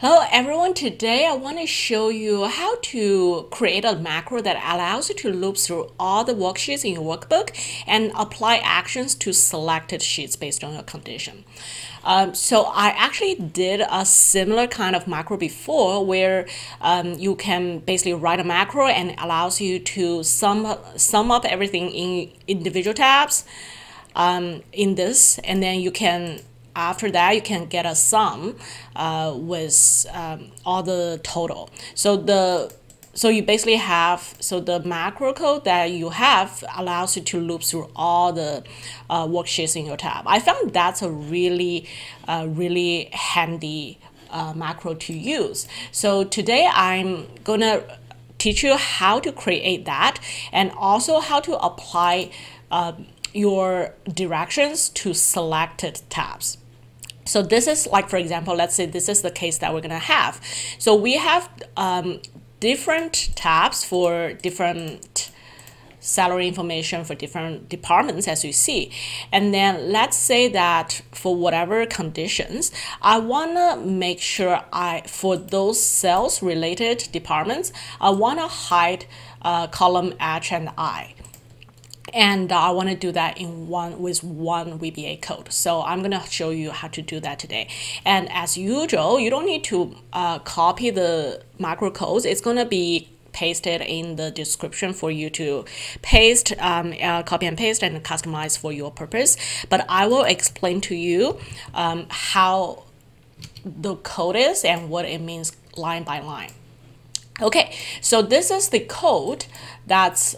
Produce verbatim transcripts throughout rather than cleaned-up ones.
Hello everyone, today I want to show you how to create a macro that allows you to loop through all the worksheets in your workbook and apply actions to selected sheets based on your condition. Um, so I actually did a similar kind of macro before where um, you can basically write a macro and it allows you to sum up, sum up everything in individual tabs um, in this, and then you can after that, you can get a sum uh, with um, all the total. So the so you basically have so the macro code that you have allows you to loop through all the uh, worksheets in your tab. I found that's a really uh, really handy uh, macro to use. So today I'm gonna teach you how to create that and also how to apply uh, your directions to selected tabs. So this is like, for example, let's say this is the case that we're gonna have. So we have um, different tabs for different salary information for different departments, as you see. And then let's say that for whatever conditions, I wanna make sure I, for those sales related departments, I wanna hide uh, column H and I. And I want to do that in one with one V B A code. So I'm going to show you how to do that today. And as usual, you don't need to uh, copy the macro codes. It's going to be pasted in the description for you to paste, um, uh, copy and paste and customize for your purpose. But I will explain to you um, how the code is and what it means line by line. Okay, so this is the code that's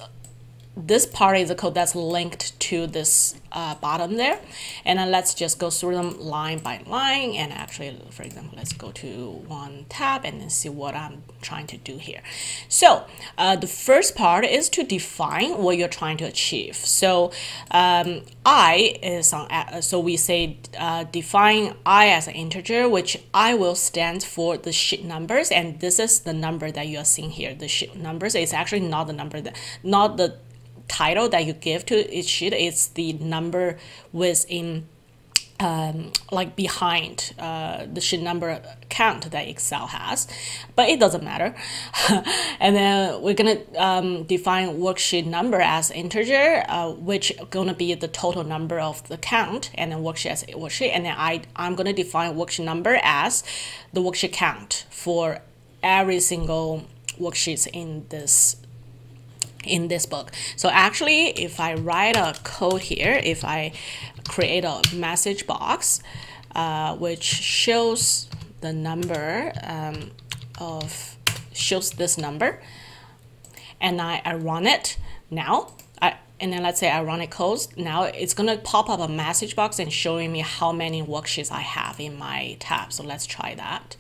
this part is the code that's linked to this uh, bottom there. And then let's just go through them line by line. And actually, for example, let's go to one tab and then see what I'm trying to do here. So uh, the first part is to define what you're trying to achieve. So um, I is on, uh, so we say uh, define I as an integer, which I will stand for the sheet numbers. And this is the number that you are seeing here. The sheet numbers is actually not the number that, not the title that you give to each sheet, it's the number within um, like behind uh, the sheet number count that Excel has, but it doesn't matter. And then we're gonna um, define worksheet number as integer, uh, which gonna be the total number of the count, and then worksheet as worksheet, and then I I'm gonna define worksheet number as the worksheet count for every single worksheets in this. in this book. So actually, if I write a code here, if I create a message box, uh, which shows the number um, of, shows this number, and I, I run it now, I, and then let's say I run it code, now it's gonna pop up a message box and showing me how many worksheets I have in my tab. So let's try that.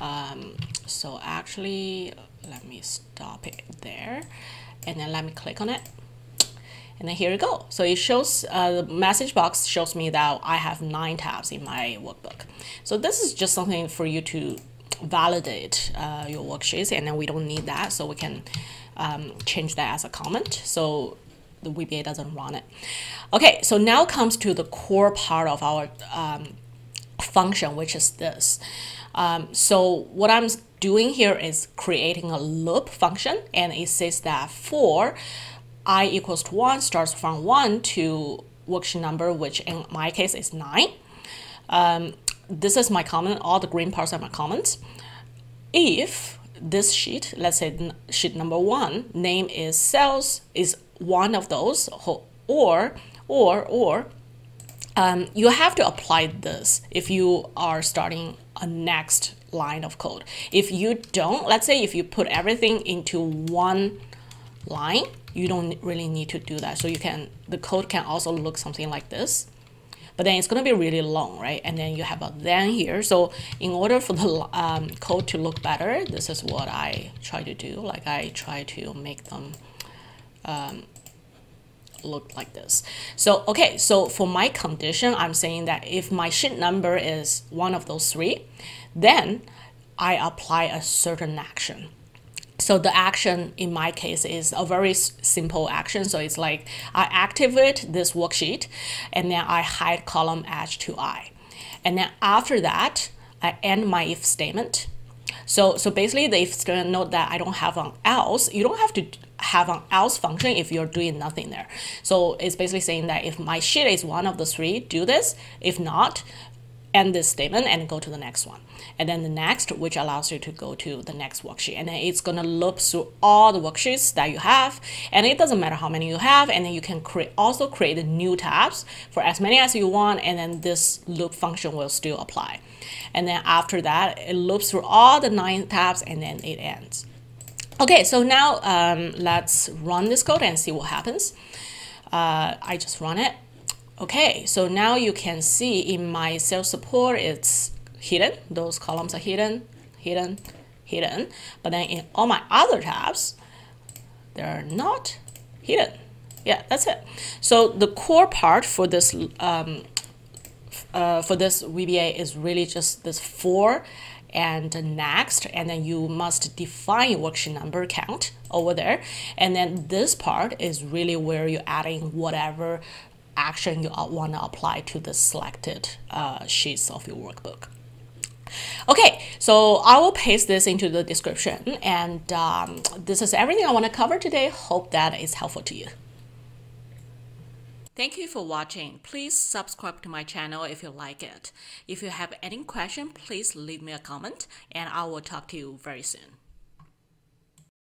Um, so actually, let me stop it there. And then let me click on it. And then here we go. So it shows, uh, the message box shows me that I have nine tabs in my workbook. So this is just something for you to validate uh, your worksheets, and then we don't need that. So we can um, change that as a comment. So the V B A doesn't run it. Okay, so now comes to the core part of our um, function, which is this. Um, so what I'm doing here is creating a loop function, and it says that for I equals to one starts from one to worksheet number, which in my case is nine. Um, this is my comment, all the green parts are my comments. If this sheet, let's say sheet number one, name is sales, is one of those, or, or, or, um, you have to apply this if you are starting a next line of code. If you don't, let's say if you put everything into one line, you don't really need to do that. So you can, the code can also look something like this, but then it's going to be really long, right? And then you have a then here. So in order for the um, code to look better, this is what I try to do. Like I try to make them um, look like this. So, okay. So for my condition, I'm saying that if my sheet number is one of those three, then I apply a certain action. So the action in my case is a very simple action. So it's like I activate this worksheet and then I hide column H to I. And then after that, I end my if statement So, so basically they've still note that I don't have an else. You don't have to have an else function if you're doing nothing there. So it's basically saying that if my sheet is one of the three, do this. If not, end this statement and go to the next one. And then the next, which allows you to go to the next worksheet. And then it's gonna loop through all the worksheets that you have. And it doesn't matter how many you have. And then you can create also create new tabs for as many as you want. And then this loop function will still apply. And then after that, it loops through all the nine tabs and then it ends. Okay, so now um, let's run this code and see what happens. Uh, I just run it. Okay, so now you can see in my sales support, it's hidden. Those columns are hidden, hidden, hidden. But then in all my other tabs, they're not hidden. Yeah, that's it. So the core part for this um, uh, for this V B A is really just this for and next, and then you must define worksheet number count over there. And then this part is really where you're adding whatever action you want to apply to the selected uh, sheets of your workbook. Okay, so I will paste this into the description, and um, this is everything I want to cover today. Hope that is helpful to you. Thank you for watching. Please subscribe to my channel if you like it. If you have any question, please leave me a comment and I will talk to you very soon.